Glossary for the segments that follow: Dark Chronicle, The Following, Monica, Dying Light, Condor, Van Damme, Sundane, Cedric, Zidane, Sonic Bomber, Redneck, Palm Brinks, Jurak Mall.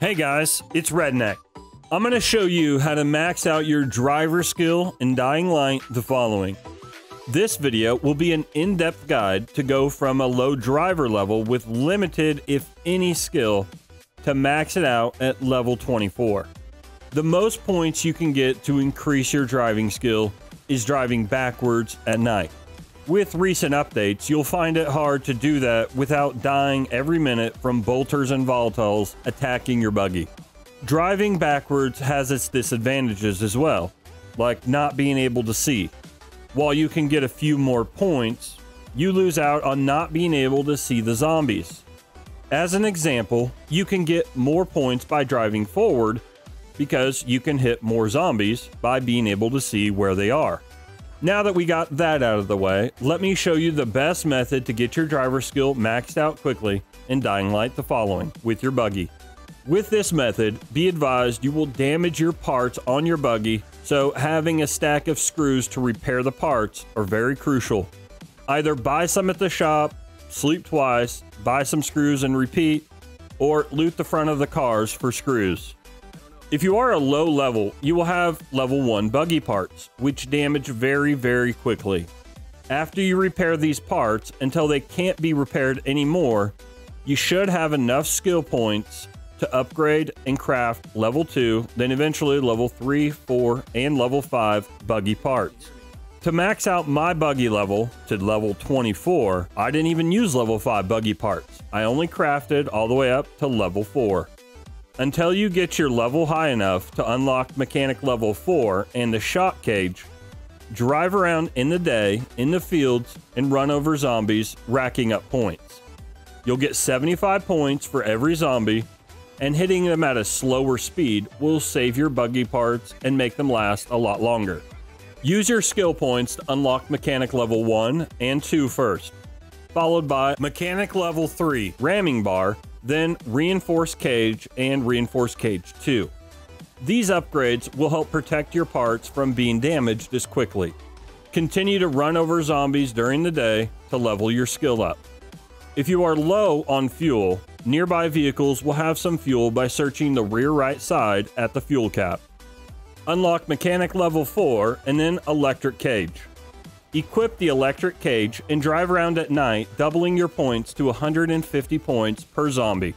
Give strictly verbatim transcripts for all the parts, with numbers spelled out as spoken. Hey guys, it's Redneck. I'm going to show you how to max out your driver skill in Dying Light, The Following. This video will be an in-depth guide to go from a low driver level with limited, if any, skill to max it out at level twenty-four. The most points you can get to increase your driving skill is driving backwards at night. With recent updates, you'll find it hard to do that without dying every minute from bolters and volatiles attacking your buggy. Driving backwards has its disadvantages as well, like not being able to see. While you can get a few more points, you lose out on not being able to see the zombies. As an example, you can get more points by driving forward because you can hit more zombies by being able to see where they are. Now that we got that out of the way, let me show you the best method to get your driver skill maxed out quickly in Dying Light, The Following with your buggy. With this method, be advised you will damage your parts on your buggy, so having a stack of screws to repair the parts are very crucial. Either buy some at the shop, sleep twice, buy some screws and repeat, or loot the front of the cars for screws. If you are a low level, you will have level one buggy parts, which damage very, very quickly. After you repair these parts until they can't be repaired anymore, you should have enough skill points to upgrade and craft level two, then eventually level three, four, and level five buggy parts. To max out my buggy level to level twenty-four, I didn't even use level five buggy parts. I only crafted all the way up to level four. Until you get your level high enough to unlock mechanic level four and the shock cage, drive around in the day, in the fields, and run over zombies, racking up points. You'll get seventy-five points for every zombie, and hitting them at a slower speed will save your buggy parts and make them last a lot longer. Use your skill points to unlock mechanic level one and two first, followed by mechanic level three, ramming bar, then reinforced cage and reinforced cage two. These upgrades will help protect your parts from being damaged as quickly. Continue to run over zombies during the day to level your skill up. If you are low on fuel, nearby vehicles will have some fuel by searching the rear right side at the fuel cap. Unlock mechanic level four and then electric cage. Equip the electric cage and drive around at night, doubling your points to one hundred fifty points per zombie.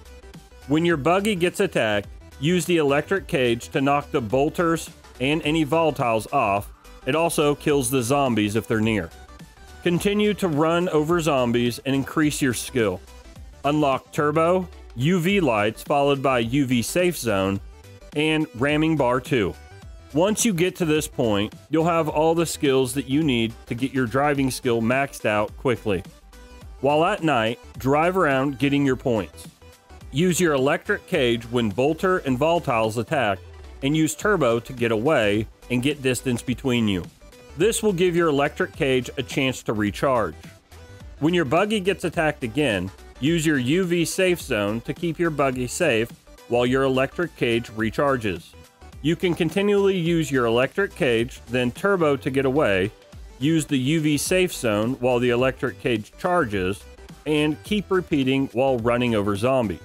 When your buggy gets attacked, use the electric cage to knock the bolters and any volatiles off. It also kills the zombies if they're near. Continue to run over zombies and increase your skill. Unlock turbo, U V lights followed by U V safe zone, and ramming bar two. Once you get to this point, you'll have all the skills that you need to get your driving skill maxed out quickly. While at night, drive around getting your points. Use your electric cage when bolter and volatiles attack, and use turbo to get away and get distance between you. This will give your electric cage a chance to recharge. When your buggy gets attacked again, use your U V safe zone to keep your buggy safe while your electric cage recharges. You can continually use your electric cage, then turbo to get away, use the U V safe zone while the electric cage charges, and keep repeating while running over zombies.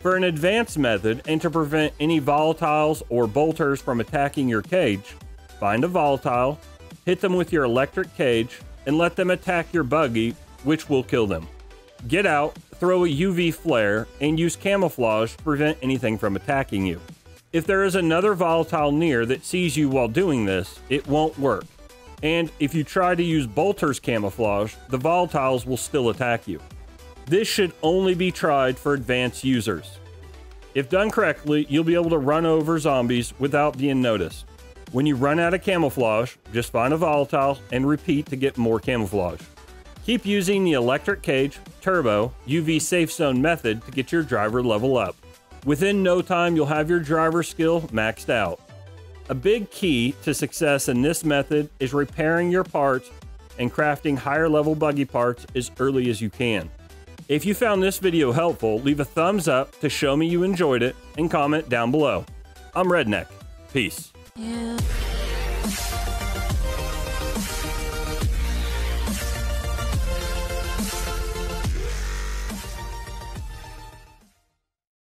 For an advanced method and to prevent any volatiles or bolters from attacking your cage, find a volatile, hit them with your electric cage, and let them attack your buggy, which will kill them. Get out, throw a U V flare, and use camouflage to prevent anything from attacking you. If there is another volatile near that sees you while doing this, it won't work. And if you try to use bolter's camouflage, the volatiles will still attack you. This should only be tried for advanced users. If done correctly, you'll be able to run over zombies without being noticed. When you run out of camouflage, just find a volatile and repeat to get more camouflage. Keep using the electric cage, turbo, U V safe zone method to get your driver level up. Within no time, you'll have your driver skill maxed out. A big key to success in this method is repairing your parts and crafting higher level buggy parts as early as you can. If you found this video helpful, leave a thumbs up to show me you enjoyed it and comment down below. I'm Redneck. Peace. Yeah.